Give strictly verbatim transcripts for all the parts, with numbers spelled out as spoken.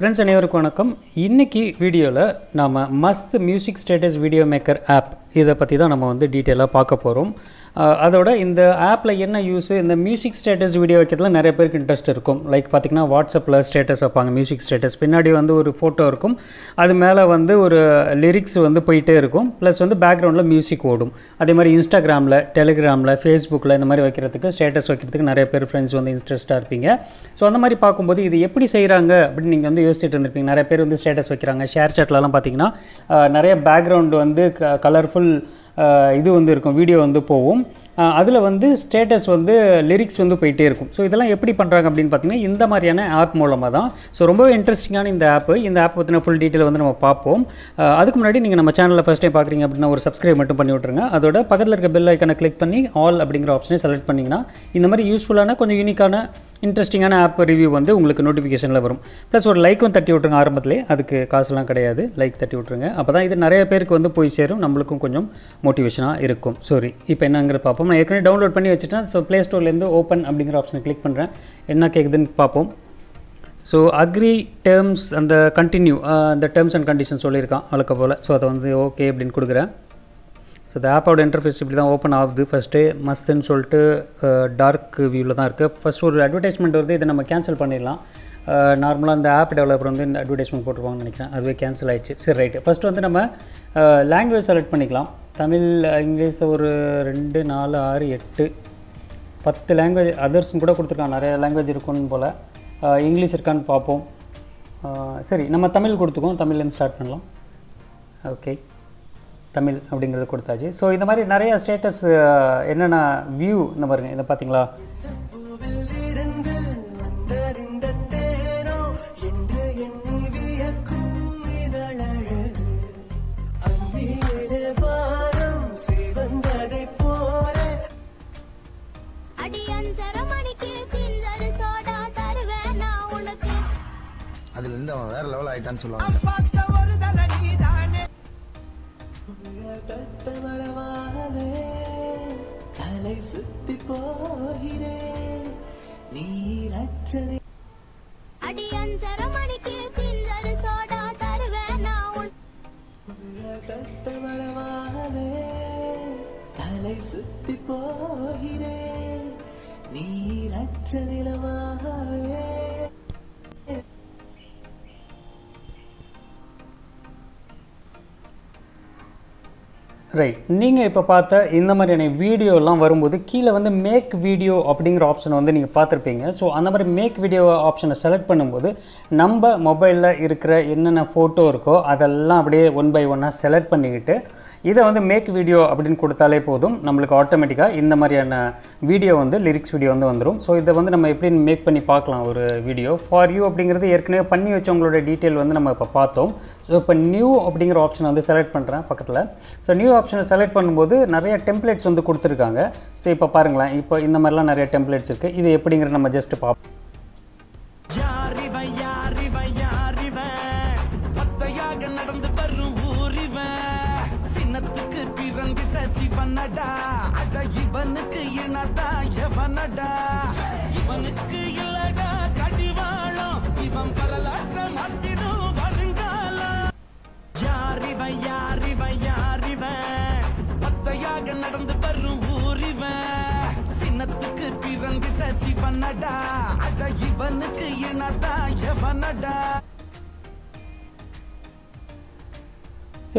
Friends அனைவருக்கும் வணக்கம். இன்றைக்கி வீடியோவில் நாம் Mast music status video maker app இதை பற்றி தான் நம்ம வந்து டீட்டெயிலாக பார்க்க போகிறோம். அதோட இந்த ஆப்பில் என்ன யூஸு, இந்த மியூசிக் ஸ்டேட்டஸ் வீடியோ வைக்கிறதுல நிறைய பேருக்கு இன்ட்ரெஸ்ட் இருக்கும். லைக் பார்த்திங்கன்னா வாட்ஸ்அப்பில் ஸ்டேட்டஸ் வைப்பாங்க, மியூசிக் ஸ்டேட்டஸ் பின்னாடி வந்து ஒரு ஃபோட்டோ இருக்கும், அது மேலே வந்து ஒரு லிரிக்ஸ் வந்து போயிட்டே இருக்கும், ப்ளஸ் வந்து பேக்ரவுண்டில் மியூசிக் ஓடும். அதே மாதிரி இன்ஸ்டாகிராமில், டெலிகிராமில், ஃபேஸ்புக்கில் இந்த மாதிரி வைக்கிறதுக்கு, ஸ்டேட்டஸ் வைக்கிறதுக்கு நிறைய பேர் ஃப்ரெண்ட்ஸ் வந்து இன்ட்ரெஸ்ட்டாக இருப்பீங்க. ஸோ அந்த மாதிரி பார்க்கும்போது இது எப்படி செய்கிறாங்க அப்படின்னு நீங்கள் வந்து யோசிச்சுட்டு இருந்திருப்பீங்க. நிறைய பேர் வந்து ஸ்டேட்டஸ் வைக்கிறாங்க. ஷேர் சாட்லலாம் பார்த்தீங்கன்னா நிறைய பேக்ரவுண்ட் வந்து கலர்ஃபுல் இது வந்து இருக்கும், வீடியோ வந்து போகும், அதில் வந்து ஸ்டேட்டஸ் வந்து லிரிக்ஸ் வந்து போயிட்டே இருக்கும். ஸோ இதெல்லாம் எப்படி பண்ணுறாங்க அப்படின்னு பார்த்தீங்கன்னா இந்த மாதிரியான ஆப் மூலமாக தான். ஸோ ரொம்பவே இன்ட்ரெஸ்டிங்கான இந்த ஆப்பு. இந்த ஆப் பற்றின ஃபுல் டீட்டெயில் வந்து நம்ம பார்ப்போம். அதுக்கு முன்னாடி நீங்கள் நம்ம சேனலில் ஃபஸ்ட் டைம் பார்க்குறீங்க அப்படின்னா ஒரு சப்ஸ்கிரைப் மட்டும் பண்ணி விட்ருங்க. அதோட பக்கத்தில் இருக்க பெல் ஐக்கனை கிளிக் பண்ணி ஆல் அப்படிங்கிற ஆப்ஷனை செலக்ட் பண்ணிங்கன்னா இந்த மாதிரி யூஸ்ஃபுல்லான கொஞ்சம் யூனிக்கான இன்ட்ரெஸ்டிங்கான ஆப் ரிவ்யூ வந்து உங்களுக்கு நோட்டிஃபிகேஷனில் வரும். ப்ளஸ் ஒரு லைக்கும் தட்டி விட்ருங்க. ஆரம்பத்துலேயே அதுக்கு காசுலாம் கிடையாது, லைக் தட்டி விட்ருங்க. அப்போ தான் இது நிறைய பேருக்கு வந்து போய் சேரும், நம்மளுக்கும் கொஞ்சம் மோட்டிவேஷனாக இருக்கும். சாரி, இப்போ என்னங்கிற பார்ப்போம். நான் ஏற்கனவே டவுன்லோட் பண்ணி வச்சுட்டேன். ஸோ ப்ளே ஸ்டோர்லேருந்து ஓப்பன் அப்படிங்கிற ஆப்ஷனை கிளிக் பண்ணுறேன். என்ன கேட்குதுன்னு பார்ப்போம். ஸோ அக்ரி டேர்ம்ஸ் அந்த கண்டினியூ அந்த டேர்ம்ஸ் அண்ட் கண்டிஷன் சொல்லியிருக்கான் வழக்க போல். ஸோ அதை வந்து ஓகே அப்படின்னு கொடுக்குறேன். ஸோ இந்த ஆப்போட இன்டர்ஃபேஸ் இப்படி தான் ஓப்பன் ஆகுது. ஃபஸ்ட்டு மஸ்துன்னு சொல்லிட்டு டார்க் வியூவில் தான் இருக்குது. ஃபஸ்ட் ஒரு அட்வர்டைஸ்மெண்ட் வருது, இதை நம்ம கேன்சல் பண்ணிடலாம். நார்மலாக இந்த ஆப் டெவலப்பர் வந்து இந்த அட்வர்டைஸ்மெண்ட் போட்டுருவாங்கன்னு நினைக்கிறேன். அதுவே கேன்சல் ஆகிடுச்சு. சரி, ரைட்டு. ஃபஸ்ட்டு வந்து நம்ம லாங்குவேஜ் செலக்ட் பண்ணிக்கலாம். தமிழ், இங்கிலீஷ், ஒரு ரெண்டு நாலு ஆறு எட்டு பத்து லாங்குவேஜ், அதர்ஸும் கூட கொடுத்துருக்காங்க. நிறைய லாங்குவேஜ் இருக்குன்னு போல். இங்கிலீஷ் இருக்கான்னு பார்ப்போம். சரி, நம்ம தமிழ் கொடுத்துக்கோம். தமிழ்லேருந்து ஸ்டார்ட் பண்ணலாம். ஓகே, தமிழ் அப்படிங்கிறது கொடுத்தாச்சு. ஸோ இந்த மாதிரி நிறையா ஸ்டேட்டஸ் என்னென்ன வியூ இந்த பாருங்க, இதை பார்த்தீங்களா? அதுல இருந்து அவன் வேற லெவல் ஆயிட்டான்னு சொல்லுவாங்க. நீரச்சலிலவாவே ரைட். நீங்கள் இப்போ பார்த்த இந்த மாதிரியான வீடியோலாம் வரும்போது கீழே வந்து மேக் வீடியோ அப்படிங்கிற ஆப்ஷனை வந்து நீங்கள் பார்த்துருப்பீங்க. ஸோ அந்த மாதிரி மேக் வீடியோ ஆப்ஷனை செலக்ட் பண்ணும்போது நம்ம மொபைலில் இருக்கிற என்னென்ன ஃபோட்டோ இருக்கோ அதெல்லாம் அப்படியே ஒன் பை ஒன்னாக செலக்ட் பண்ணிக்கிட்டு இதை வந்து மேக் வீடியோ அப்படின்னு கொடுத்தாலே போதும், நம்மளுக்கு ஆட்டோமேட்டிக்காக இந்த மாதிரியான வீடியோ வந்து லிரிக்ஸ் வீடியோ வந்து வந்துடும். ஸோ இதை வந்து நம்ம எப்படி மேக் பண்ணி பார்க்கலாம் ஒரு வீடியோ. ஃபார் யூ அப்படிங்கிறது ஏற்கனவே பண்ணி வச்சவங்களோட டீட்டெயில் வந்து நம்ம இப்போ பார்த்தோம். ஸோ இப்போ நியூ அப்படிங்கிற ஆப்ஷனை வந்து செலக்ட் பண்ணுறேன் பக்கத்தில். ஸோ நியூ ஆப்ஷனை செலக்ட் பண்ணும்போது நிறைய டெம்ப்ளேட்ஸ் வந்து கொடுத்துருக்காங்க. ஸோ இப்போ பாருங்களேன், இப்போ இந்த மாதிரிலாம் நிறைய டெம்ப்ளேட்ஸ் இருக்குது. இது எப்படிங்கிற நம்ம ஜஸ்ட் பார்ப்போம்.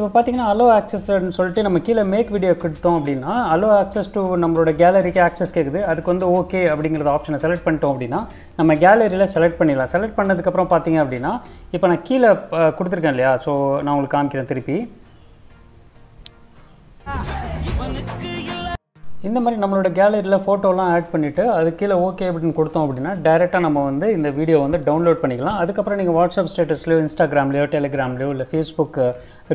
இப்போ பார்த்தீங்கன்னா அலோ ஆக்சஸ்ன்னு சொல்லிட்டு நம்ம கீழே மேக் வீடியோ கொடுத்தோம் அப்படின்னா அலோ ஆக்சஸ் டு நம்மளோட கேலரிக்கு ஆக்சஸ் கேட்குது. அதுக்கு வந்து ஓகே அப்படிங்கிறத ஆப்ஷனை செலக்ட் பண்ணிட்டோம் அப்படின்னா நம்ம கேலரியில் செலக்ட் பண்ணிடலாம். செலக்ட் பண்ணதுக்கப்புறம் பார்த்தீங்க அப்படின்னா இப்போ நான் கீழே கொடுத்துருக்கேன் இல்லையா? ஸோ நான் உங்களுக்கு காமிக்கிறேன் திருப்பி. இந்த மாதிரி நம்மளோட கேலரியில் ஃபோட்டோலாம் ஆட் பண்ணிவிட்டு அது கீழே ஓகே அப்படின்னு கொடுத்தோம் அப்படின்னா டேரெக்டாக நம்ம வந்து இந்த வீடியோ வந்து டவுன்லோட் பண்ணிக்கலாம். அதுக்கப்புறம் நீங்கள் வாட்ஸ்அப் ஸ்டேட்டஸ்லையோ, இன்ஸ்டாகிராம்லையோ, டெலிகிராம்லையோ இல்லை ஃபேஸ்புக்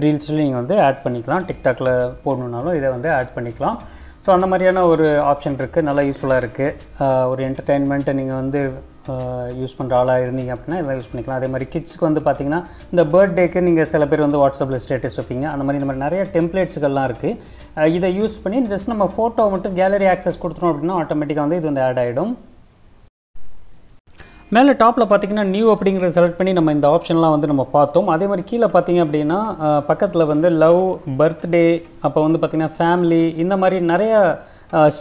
ரீல்ஸ்லையும் நீங்கள் வந்து ஆட் பண்ணிக்கலாம். டிக்டாக்ல போடணுன்னாலும் இதை வந்து ஆட் பண்ணிக்கலாம். ஸோ அந்த மாதிரியான ஒரு ஆப்ஷன் இருக்குது, நல்லா யூஸ்ஃபுல்லாக இருக்குது. ஒரு என்டர்டெயின்மெண்ட்டை நீங்கள் வந்து யூஸ் பண்ணுற ஆளாக இருந்தீங்க அப்படின்னா இதெல்லாம் யூஸ் பண்ணிக்கலாம். அதே மாதிரி கிட்ஸுக்கு வந்து பார்த்திங்கன்னா இந்த பர்த்டேக்கு நீங்கள் சில பேர் வந்து வாட்ஸ்அப்பில் ஸ்டேட்டஸ் வைப்பீங்க. அந்த மாதிரி இந்த மாதிரி நிறைய டெம்ப்ளேட்ஸ்கள்லாம் இருக்குது. இதை யூஸ் பண்ணி ஜஸ்ட் நம்ம ஃபோட்டோ மட்டும் கேலரி ஆக்சஸ் கொடுத்துட்டோம் அப்படின்னா ஆட்டோமேட்டிக்காக வந்து இது வந்து ஆட் ஆகிடும். மேலே டாப்பில் பார்த்திங்கன்னா நியூ அப்படிங்கிறத செலக்ட் பண்ணி நம்ம இந்த ஆப்ஷன்லாம் வந்து நம்ம பார்த்தோம். அதே மாதிரி கீழே பார்த்திங்க அப்படின்னா பக்கத்தில் வந்து லவ், பர்த்டே, அப்போ வந்து பார்த்திங்கன்னா ஃபேமிலி, இந்த மாதிரி நிறையா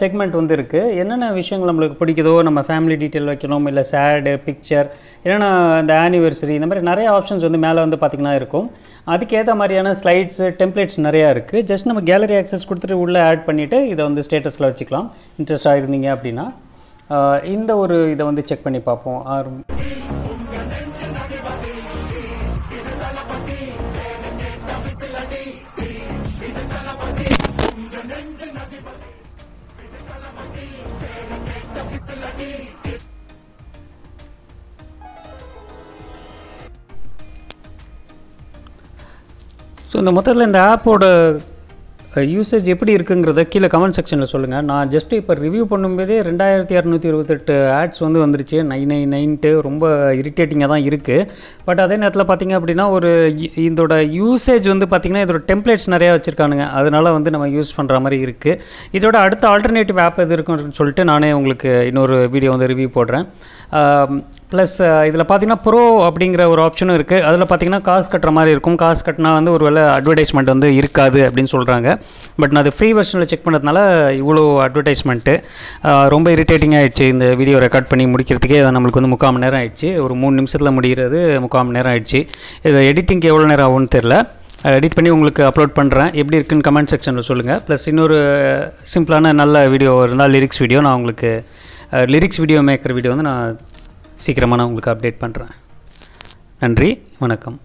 செக்மெண்ட் வந்து இருக்குது. என்னென்ன விஷயங்கள் நம்மளுக்கு பிடிக்குதோ நம்ம ஃபேமிலி டீட்டெயில் வைக்கணும், இல்லை சேடு, பிக்சர், என்னென்ன இந்த ஆனிவர்சரி, இந்த மாதிரி நிறைய ஆப்ஷன்ஸ் வந்து மேலே வந்து பார்த்திங்கன்னா இருக்கும். அதுக்கேற்ற மாதிரியான ஸ்லைட்ஸு, டெம்ப்ளேட்ஸ் நிறையா இருக்குது. ஜஸ்ட் நம்ம கேலரி ஆக்சஸ் கொடுத்துட்டு உள்ளே ஆட் பண்ணிவிட்டு இதை வந்து ஸ்டேட்டஸில் வச்சுக்கலாம். இன்ட்ரெஸ்டாக இருந்தீங்க அப்படின்னா இந்த ஒரு இதை வந்து செக் பண்ணி பார்ப்போம். ஸோ இந்த மொத்தத்தில் இந்த ஆப்போட யூசேஜ் எப்படி இருக்குங்கிறத கீழே கமெண்ட் செக்ஷனில் சொல்லுங்கள். நான் ஜஸ்ட்டு இப்போ ரிவ்யூ பண்ணும்போதே ரெண்டாயிரத்தி இரநூத்தி இருபத்தெட்டு ஆட்ஸ் வந்து வந்துருச்சு. நைன் நைன் நைன்ட்டு ரொம்ப இரிட்டேட்டிங்காக தான் இருக்குது. பட் அதே நேரத்தில் பார்த்திங்க அப்படின்னா ஒரு இதோட யூசேஜ் வந்து பார்த்திங்கன்னா இதோட டெம்ப்ளேட்ஸ் நிறையா வச்சுருக்கானுங்க, அதனால் வந்து நம்ம யூஸ் பண்ணுற மாதிரி இருக்குது. இதோட அடுத்த ஆல்டர்னேட்டிவ் ஆப் எது இருக்குன்னு சொல்லிட்டு நானே உங்களுக்கு இன்னொரு வீடியோ வந்து ரிவ்யூ போடுறேன். ப்ளஸ் இதில் பார்த்திங்கன்னா ப்ரோ அப்படிங்கிற ஒரு ஆப்ஷனும் இருக்குது. அதில் பார்த்திங்கன்னா காசு கட்டுற மாதிரி இருக்கும். காசு கட்டினா வந்து ஒரு வேளை அட்வர்டைஸ்மெண்ட் வந்து இருக்காது அப்படின்னு சொல்கிறாங்க. பட் நான் அது ஃப்ரீ வெர்ஷனில் செக் பண்ணதுனால இவ்வளோ அட்வர்டைஸ்மெண்ட்டு ரொம்ப இரிட்டேட்டிங் ஆகிடுச்சு. இந்த வீடியோ ரெக்கார்ட் பண்ணி முடிக்கிறதுக்கே நம்மளுக்கு வந்து முக்கால் மணி நேரம் ஆகிடுச்சு. ஒரு மூணு நிமிஷத்தில் முடிகிறது முக்கால் மணி நேரம் ஆகிடுச்சு. இதை எடிட்டிங்க்கு எவ்வளோ நேரம் ஆகும்னு தெரில. எடிட் பண்ணி உங்களுக்கு அப்லோட் பண்ணுறேன். எப்படி இருக்குன்னு கமெண்ட் செக்ஷனில் சொல்லுங்கள். ப்ளஸ் இன்னொரு சிம்பிளான நல்ல வீடியோ இருந்தால் லிரிக்ஸ் வீடியோ நான் உங்களுக்கு லிரிக்ஸ் வீடியோ மேக்கர் வீடியோ வந்து நான் சீக்கிரமாக நான் உங்களுக்கு அப்டேட் பண்ணுறேன். நன்றி, வணக்கம்.